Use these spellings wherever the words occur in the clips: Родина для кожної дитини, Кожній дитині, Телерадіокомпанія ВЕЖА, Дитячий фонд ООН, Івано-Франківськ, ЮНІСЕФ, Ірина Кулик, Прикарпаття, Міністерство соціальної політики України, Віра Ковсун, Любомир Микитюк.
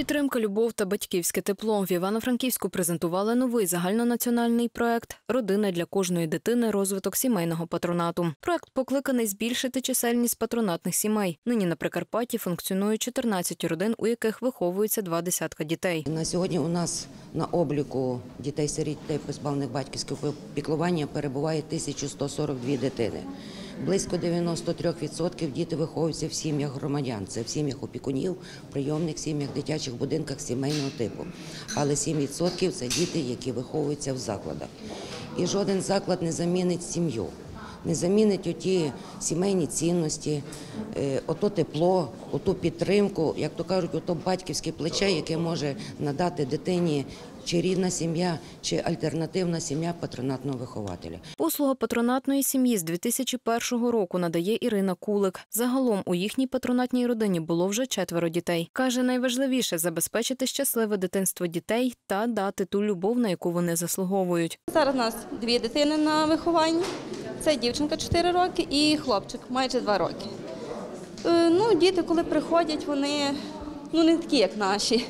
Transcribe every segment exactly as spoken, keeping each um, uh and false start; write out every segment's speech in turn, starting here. Підтримка, любов та батьківське тепло. В Івано-Франківську презентували новий загальнонаціональний проект «Родина для кожної дитини. Розвиток сімейного патронату». Проект покликаний збільшити чисельність патронатних сімей. Нині на Прикарпатті функціонує чотирнадцять родин, у яких виховується два десятка дітей. На сьогодні у нас на обліку дітей-сиріт та позбавлених батьківського піклування перебуває тисяча сто сорок дві дитини. Близько дев'яносто три відсотки діти виховуються в сім'ях громадян. Це в сім'ях опікунів, прийомних сім'ях, дитячих будинках сімейного типу. Але сім відсотків – це діти, які виховуються в закладах. І жоден заклад не замінить сім'ю, не замінить оті сімейні цінності, ото тепло, оту підтримку, як то кажуть, ото батьківське плече, яке може надати дитині чи рідна сім'я, чи альтернативна сім'я патронатного вихователя. Послуга патронатної сім'ї з дві тисячі першого року надає Ірина Кулик. Загалом у їхній патронатній родині було вже четверо дітей. Каже, найважливіше – забезпечити щасливе дитинство дітей та дати ту любов, на яку вони заслуговують. Зараз у нас дві дитини на вихованні. Це дівчинка чотири роки і хлопчик майже два роки. Ну, діти, коли приходять, вони ну, не такі, як наші.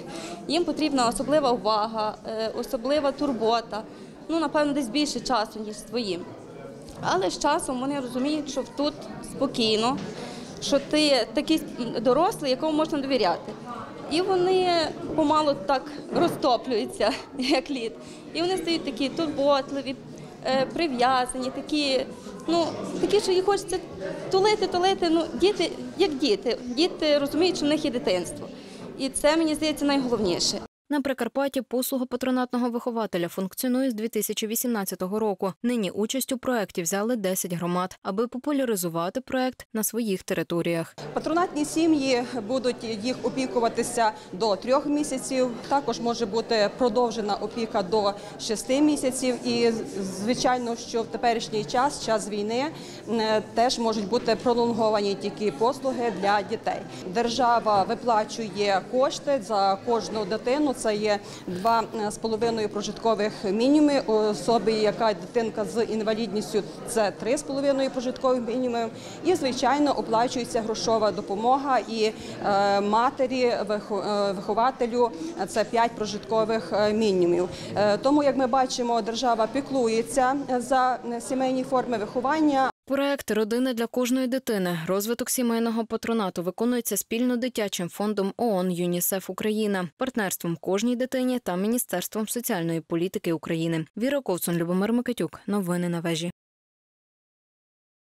Їм потрібна особлива увага, особлива турбота, ну, напевно, десь більше часу, ніж своїм. Але з часом вони розуміють, що тут спокійно, що ти такий дорослий, якому можна довіряти. І вони помалу так розтоплюються, як лід. І вони стають такі турботливі, прив'язані, такі, ну, такі, що їх хочеться тулити, тулити. Ну, діти, як діти, діти розуміють, що в них є дитинство. І це, мені здається, найголовніше. На Прикарпатті послуга патронатного вихователя функціонує з дві тисячі вісімнадцятого року. Нині участь у проєкті взяли десять громад, аби популяризувати проєкт на своїх територіях. Патронатні сім'ї будуть їх опікуватися до трьох місяців. Також може бути продовжена опіка до шести місяців. І, звичайно, що в теперішній час, час війни, теж можуть бути пролонговані тільки послуги для дітей. Держава виплачує кошти за кожну дитину. Це є два з половиною прожиткових мінімумів. Особі, яка дитинка з інвалідністю, це три з половиною прожиткових мінімумів. І, звичайно, оплачується грошова допомога і матері, вихователю – це п'ять прожиткових мінімумів. Тому, як ми бачимо, держава піклується за сімейні форми виховання. Проект «Родина для кожної дитини. Розвиток сімейного патронату» виконується спільно Дитячим фондом ООН «ЮНІСЕФ Україна», партнерством «Кожній дитині» та Міністерством соціальної політики України. Віра Ковсун, Любомир Микитюк. Новини на Вежі.